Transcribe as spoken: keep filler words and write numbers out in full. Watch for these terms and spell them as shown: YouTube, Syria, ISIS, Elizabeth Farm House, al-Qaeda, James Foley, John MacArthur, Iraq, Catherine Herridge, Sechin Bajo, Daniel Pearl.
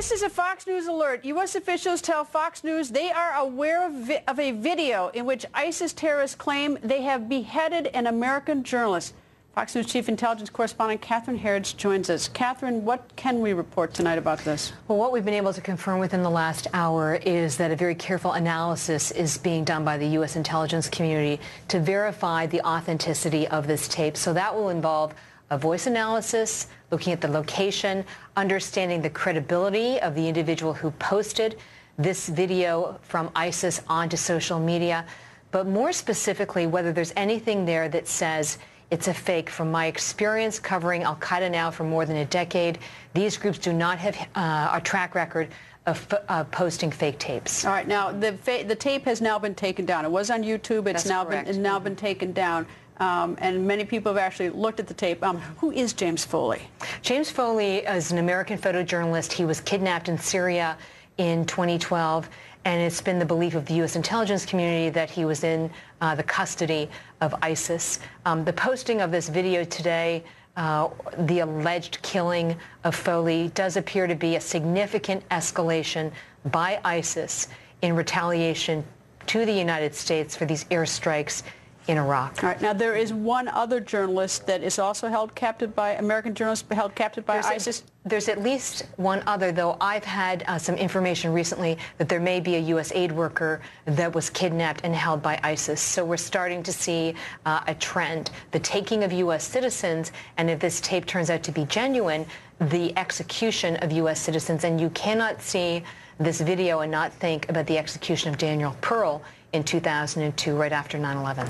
This is a Fox News alert. U S officials tell Fox News they are aware of, vi of a video in which ISIS terrorists claim they have beheaded an American journalist. Fox News Chief Intelligence Correspondent Catherine Herridge joins us. Catherine, what can we report tonight about this? Well, what we've been able to confirm within the last hour is that a very careful analysis is being done by the U S intelligence community to verify the authenticity of this tape. So that will involve a voice analysis, looking at the location, understanding the credibility of the individual who posted this video from ISIS onto social media, but more specifically, whether there's anything there that says it's a fake. From my experience covering al-Qaeda now for more than a decade, these groups do not have uh, a track record of uh, posting fake tapes. All right. Now, the, fa the tape has now been taken down. It was on YouTube. It's That's now correct. been, it's now been taken down. Um, and many people have actually looked at the tape. Um, who is James Foley? James Foley is an American photojournalist. He was kidnapped in Syria in twenty twelve. And it's been the belief of the U S intelligence community that he was in uh, the custody of ISIS. Um, the posting of this video today, uh, the alleged killing of Foley, does appear to be a significant escalation by ISIS in retaliation to the United States for these airstrikes in Iraq. All right. Now, there is one other journalist that is also held captive by, American journalist held captive by there's ISIS. A, there's at least one other, though. I've had uh, some information recently that there may be a U S aid worker that was kidnapped and held by ISIS. So we're starting to see uh, a trend, the taking of U S citizens, and if this tape turns out to be genuine, the execution of U S citizens. And you cannot see this video and not think about the execution of Daniel Pearl in two thousand two, right after nine eleven.